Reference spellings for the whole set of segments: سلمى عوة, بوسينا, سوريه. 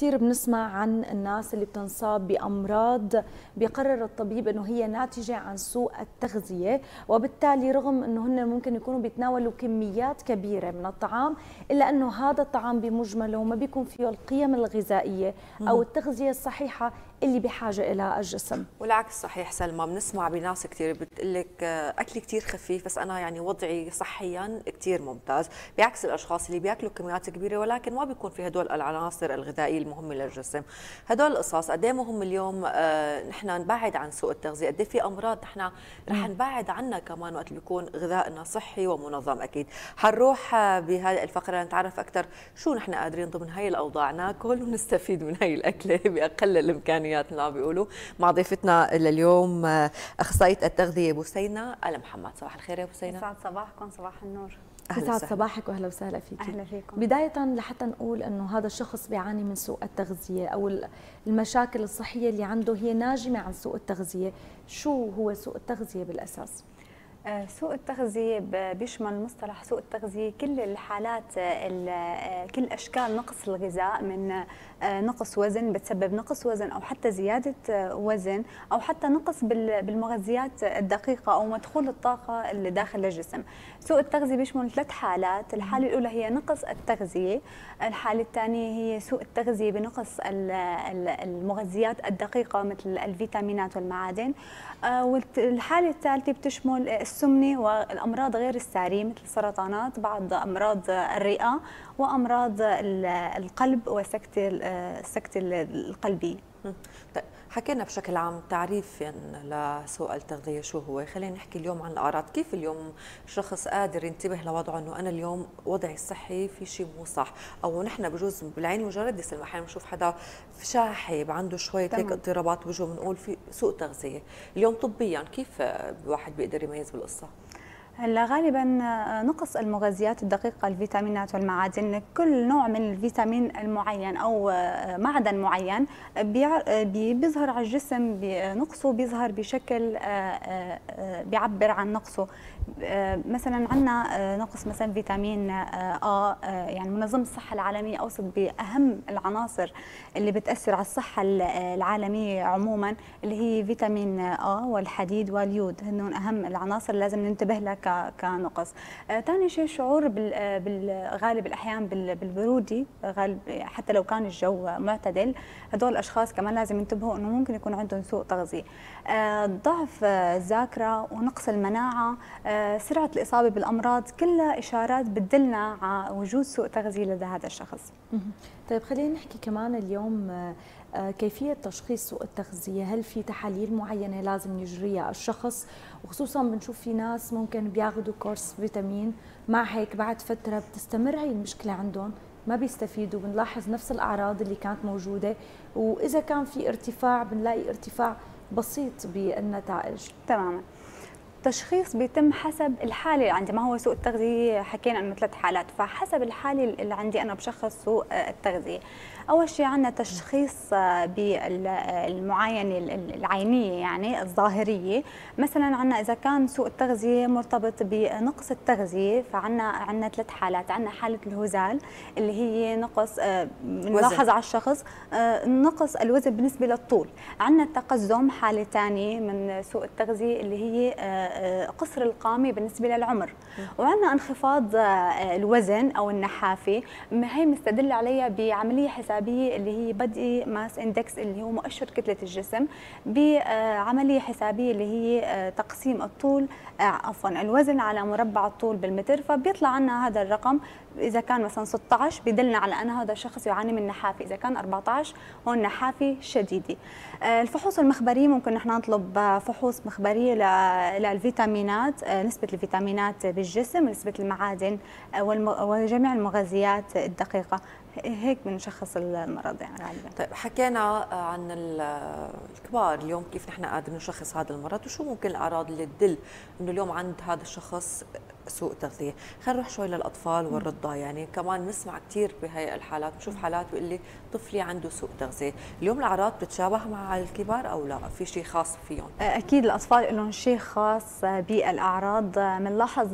كثير بنسمع عن الناس اللي بتنصاب بأمراض بيقرر الطبيب أنه هي ناتجة عن سوء التغذية، وبالتالي رغم أنه هن ممكن يكونوا بيتناولوا كميات كبيرة من الطعام، إلا أنه هذا الطعام بمجمله ما بيكون فيه القيم الغذائية أو التغذية الصحيحة اللي بحاجة إلى الجسم. والعكس صحيح سلمى، بنسمع بناس كثير بتقلك أكل كثير خفيف بس أنا يعني وضعي صحيا كثير ممتاز، بعكس الأشخاص اللي بياكلوا كميات كبيرة ولكن ما بيكون في هدول العناصر الغذائية المهمة للجسم. هدول القصص قد ايه مهم اليوم نحن نبعد عن سوء التغذية، قد ايه في أمراض نحن رح نبعد عنها كمان وقت بيكون غذائنا صحي ومنظم. أكيد حنروح بهذه الفقرة نتعرف أكثر شو نحن قادرين ضمن هي الأوضاع ناكل ونستفيد من هي الأكلة بأقل الإمكانيات بيقولوا، مع ضيفتنا لليوم اخصائيه التغذيه بوسينا آل محمد. صباح الخير يا بوسينا. يسعد صباحكم. صباح النور. يسعد صباحك واهلا وسهلا فيك. اهلا فيكم. بدايه لحتى نقول انه هذا الشخص بيعاني من سوء التغذيه او المشاكل الصحيه اللي عنده هي ناجمه عن سوء التغذيه، شو هو سوء التغذيه بالاساس؟ سوء التغذية بيشمل مصطلح سوء التغذية كل الحالات، كل أشكال نقص الغذاء، من نقص وزن بتسبب نقص وزن أو حتى زيادة وزن أو حتى نقص بالمغذيات الدقيقة أو مدخول الطاقة اللي داخل الجسم. سوء التغذية بيشمل ثلاث حالات، الحالة الأولى هي نقص التغذية، الحالة الثانية هي سوء التغذية بنقص المغذيات الدقيقة مثل الفيتامينات والمعادن، والحالة الثالثة بتشمل السمنة والأمراض غير السارية مثل السرطانات، بعض أمراض الرئة وأمراض القلب والسكتة القلبية. طيب حكينا بشكل عام تعريف يعني لسوء التغذية شو هو، خلينا نحكي اليوم عن الأعراض. كيف اليوم شخص قادر ينتبه لوضعه أنه أنا اليوم وضعي الصحي في شيء مو صح، أو نحن بجوز بالعين مجرد يسلم أحيانا بنشوف حدا شاحب عنده شوية هيك اضطرابات بوجهه بنقول في سوء تغذية. اليوم طبيا كيف الواحد بيقدر يميز بالقصة؟ هلا غالبا نقص المغذيات الدقيقه، الفيتامينات والمعادن، كل نوع من الفيتامين المعين او معدن معين بيظهر على الجسم بنقصه، بيظهر بشكل بيعبر عن نقصه. مثلا عندنا نقص مثلا فيتامين يعني منظمه الصحه العالميه اوصت باهم العناصر اللي بتاثر على الصحه العالميه عموما، اللي هي فيتامين والحديد واليود، هن اهم العناصر اللي لازم ننتبه لها كنقص. ثاني شيء شعور بالغالب الاحيان بالبروده، غالب حتى لو كان الجو معتدل، هدول الاشخاص كمان لازم ينتبهوا انه ممكن يكون عندهم سوء تغذيه. ضعف الذاكره ونقص المناعه، سرعه الاصابه بالامراض، كلها اشارات بتدلنا على وجود سوء تغذيه لدى هذا الشخص. طيب خلينا نحكي كمان اليوم كيفية تشخيص سوء التغذية، هل في تحاليل معينة لازم يجريها الشخص؟ وخصوصا بنشوف في ناس ممكن بياخذوا كورس فيتامين، مع هيك بعد فترة بتستمر هي المشكلة عندهم، ما بيستفيدوا، بنلاحظ نفس الأعراض اللي كانت موجودة، وإذا كان في ارتفاع بنلاقي ارتفاع بسيط بالنتائج. تماما. التشخيص بيتم حسب الحالة اللي عندي، ما هو سوء التغذية حكينا انه ثلاث حالات، فحسب الحالة اللي عندي انا بشخص سوء التغذية. اول شيء عندنا تشخيص بالمعاينة العينية يعني الظاهرية، مثلا عندنا اذا كان سوء التغذية مرتبط بنقص التغذية فعندنا ثلاث حالات، عندنا حالة الهزال اللي هي نقص نلاحظ على الشخص، نقص الوزن بالنسبة للطول، عندنا التقزم حالة ثانية من سوء التغذية اللي هي قصر القامة بالنسبة للعمر، وعندنا انخفاض الوزن أو النحافة، هي مستدل عليها بعملية حسابية اللي هي بدء ماس اندكس اللي هو مؤشر كتلة الجسم، بعملية حسابية اللي هي تقسيم الطول الوزن على مربع الطول بالمتر، فبيطلع عنا هذا الرقم. إذا كان مثلا 16 بيدلنا على أن هذا الشخص يعاني من نحافة، إذا كان 14 هون نحافة شديدة. الفحوص المخبرية ممكن نحن نطلب فحوص مخبرية للفيتامينات، نسبة الفيتامينات بالجسم، نسبة المعادن وجميع المغذيات الدقيقة، هيك بنشخص المرض يعني غالبا. طيب حكينا عن الكبار اليوم كيف نحن قادرين نشخص هذا المرض، وشو ممكن الأعراض اللي تدل إنه اليوم عند هذا الشخص سوء تغذيه. خلينا نروح شوي للاطفال والرضع، يعني كمان نسمع كثير بهي الحالات، بنشوف حالات بيقول لي طفلي عنده سوء تغذيه. اليوم الاعراض بتتشابه مع الكبار او لا في شيء خاص فيهم؟ اكيد الاطفال لهم شيء خاص بالاعراض. بنلاحظ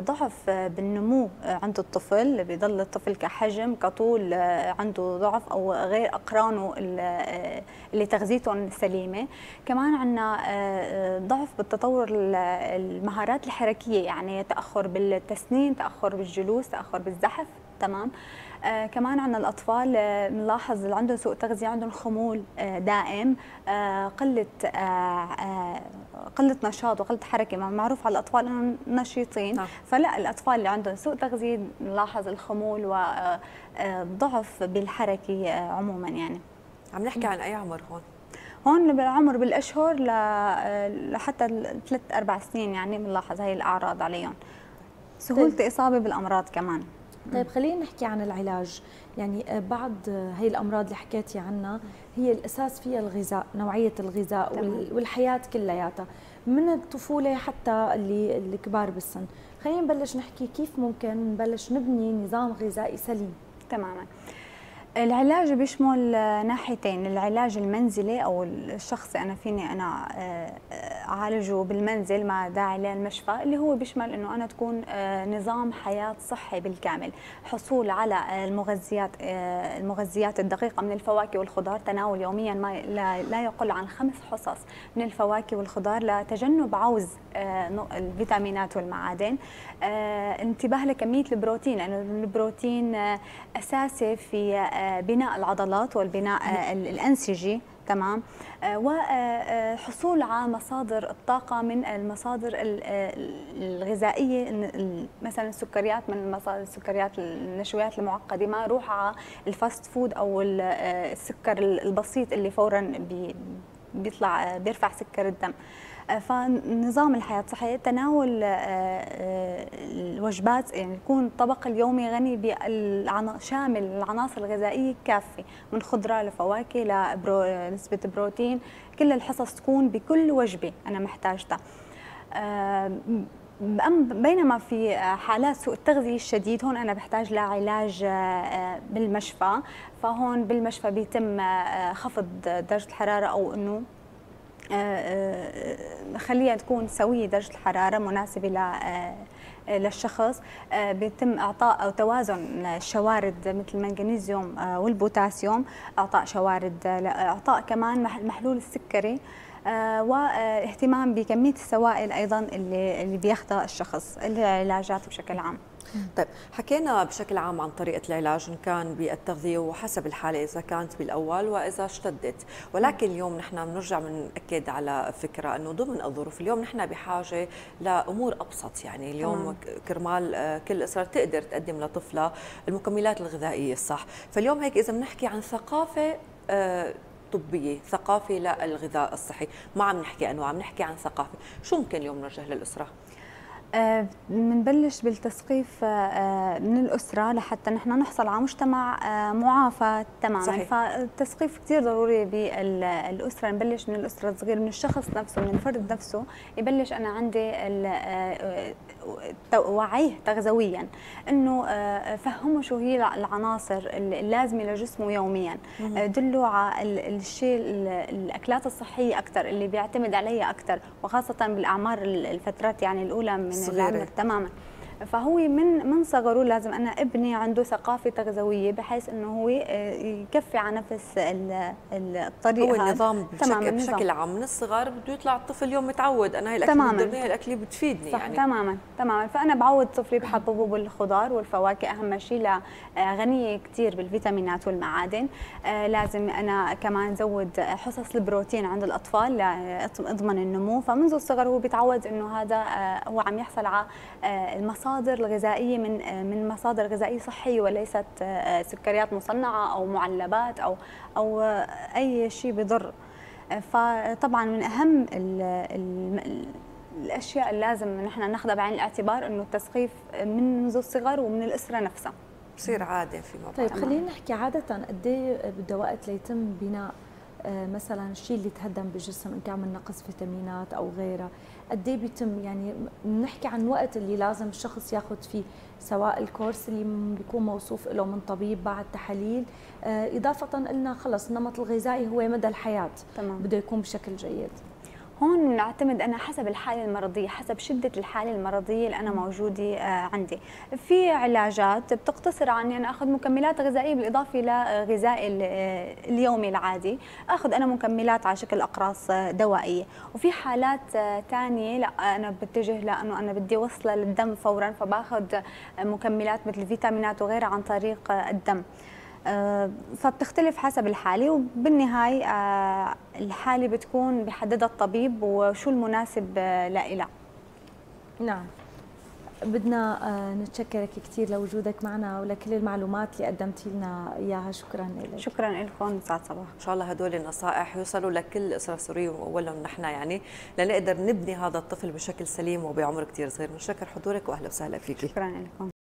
ضعف بالنمو عند الطفل، بيضل الطفل كحجم كطول عنده ضعف او غير اقرانه اللي تغذيتهم سليمه. كمان عندنا ضعف بالتطور المهارات الحركيه، يعني تاخر بالتسنين، تاخر بالجلوس، تاخر بالزحف. تمام. كمان عندنا الاطفال بنلاحظ اللي عندهم سوء تغذيه عندهم خمول دائم، قله نشاط وقله حركه. معروف على الاطفال انهم نشيطين، فلا الاطفال اللي عندهم سوء تغذيه بنلاحظ الخمول وضعف بالحركه عموما. يعني عم نحكي عن اي عمر هون؟ هون بالعمر بالاشهر لحتى 3-4 سنين يعني بنلاحظ هي الاعراض عليهم. سهوله اصابه بالامراض كمان. طيب خلينا نحكي عن العلاج. يعني بعض هي الامراض اللي حكيتي عنها هي الاساس فيها الغذاء، نوعيه الغذاء والحياه كلياتها من الطفوله حتى اللي كبار بالسن. خلينا نبلش نحكي كيف ممكن نبلش نبني نظام غذائي سليم. تماما. العلاج بيشمل ناحيتين، العلاج المنزلي او الشخصي انا فيني انا اعالجه بالمنزل ما داعي للمشفى، اللي هو بيشمل انه انا تكون نظام حياه صحي بالكامل، حصول على المغذيات الدقيقه من الفواكه والخضار، تناول يوميا ما لا يقل عن 5 حصص من الفواكه والخضار، لتجنب عوز الفيتامينات والمعادن، انتباه لكميه البروتين لانه البروتين اساسي في بناء العضلات والبناء الأنسجي. تمام. وحصول على مصادر الطاقة من المصادر الغذائية، مثلا السكريات من مصادر السكريات، النشويات المعقدة، ما روح على الفاست فود أو السكر البسيط اللي فورا بيطلع بيرفع سكر الدم. فنظام الحياة الصحية، تناول الوجبات، يعني يكون الطبق اليومي غني شامل العناصر الغذائية الكافية من خضرة لفواكه لنسبة بروتين، كل الحصص تكون بكل وجبة أنا محتاجتها. بينما في حالات سوء التغذية الشديد هون أنا بحتاج لعلاج بالمشفى، فهون بالمشفى بيتم خفض درجة الحرارة أو إنه خليها تكون سوية درجة الحرارة مناسبة للشخص. بيتم إعطاء أو توازن الشوارد مثل المغنيسيوم والبوتاسيوم، إعطاء شوارد، إعطاء كمان محلول السكري، واهتمام بكمية السوائل أيضا اللي بياخدها الشخص. العلاجات بشكل عام. طيب حكينا بشكل عام عن طريقة العلاج إن كان بالتغذية وحسب الحالة إذا كانت بالأول وإذا اشتدت، ولكن اليوم نحن بنرجع بنأكد على فكرة إنه ضمن الظروف اليوم نحن بحاجة لأمور أبسط. يعني اليوم كرمال كل أسرة تقدر تقدم لطفلها المكملات الغذائية الصح، فاليوم هيك إذا بنحكي عن ثقافة طبية، ثقافة للغذاء الصحي، ما عم نحكي أنواع، عم نحكي عن ثقافة، شو ممكن اليوم نوجه للأسرة؟ بنبلش بالتثقيف من الأسرة لحتى نحن نحصل على مجتمع معافى. تماما. صحيح. فالتثقيف كثير ضروري بالأسرة، نبلش من الأسرة الصغيرة، من الشخص نفسه، من الفرد نفسه، يبلش أنا عندي وعيه تغذويا، إنه فهمه شو هي العناصر اللازمة لجسمه يوميا، دله على الشيء الأكلات الصحية أكثر اللي بيعتمد عليها أكثر، وخاصة بالأعمار الفترات يعني الأولى من صغيرة. تماما. فهو من صغره لازم انا ابني عنده ثقافه تغذويه بحيث انه هو يكفي على نفس الطريقه. هو النظام بشكل عام من الصغر بده يطلع الطفل اليوم متعود انا هي الاكله بتضرني، هي الاكله بتفيدني. صح. يعني تماما تماما. فانا بعود طفلي بحببه بالخضار والفواكه اهم شيء، لغنيه كثير بالفيتامينات والمعادن. لازم انا كمان زود حصص البروتين عند الاطفال لاضمن النمو، فمنذ الصغر هو بيتعود انه هذا هو عم يحصل على المصادر الغذائية من مصادر غذائية صحية وليست سكريات مصنعة أو معلبات أو أي شيء بضر. فطبعا من أهم الأشياء اللي لازم نحن ناخذها بعين الاعتبار إنه التثقيف منذ الصغر ومن الأسرة نفسها. بصير عادة في موضوع. طيب خلينا نحكي عادة قد إيه بده وقت ليتم بناء مثلا الشيء اللي تهدم بالجسم ان كان من نقص فيتامينات او غيره، قد ايه بيتم؟ يعني بنحكي عن الوقت اللي لازم الشخص ياخذ فيه سواء الكورس اللي بيكون موصوف له من طبيب بعد تحاليل، اضافه قلنا خلص النمط الغذائي هو مدى الحياه تمام. بده يكون بشكل جيد. هون نعتمد أنا حسب الحالة المرضية، حسب شدة الحالة المرضية اللي أنا موجودة عندي. في علاجات بتقتصر عن يعني أخذ مكملات غذائية بالإضافة لغذائي اليومي العادي، أخذ أنا مكملات على شكل أقراص دوائية. وفي حالات تانية لا، أنا بتجه لأنه أنا بدي أوصله للدم فورا، فبأخذ مكملات مثل فيتامينات وغيرها عن طريق الدم. فبتختلف حسب الحالة، وبالنهاية الحالة بتكون بحددها الطبيب وشو المناسب لإلها. نعم، بدنا نتشكرك كثير لوجودك معنا ولكل المعلومات اللي قدمتي لنا اياها، شكرا لك. شكرا لكم، سعد صباح. ان شاء الله هدول النصائح يوصلوا لكل اسره سوريه ولهم نحن يعني لنقدر نبني هذا الطفل بشكل سليم وبعمر كثير صغير. نشكر حضورك واهلا وسهلا فيكي. شكرا لكم.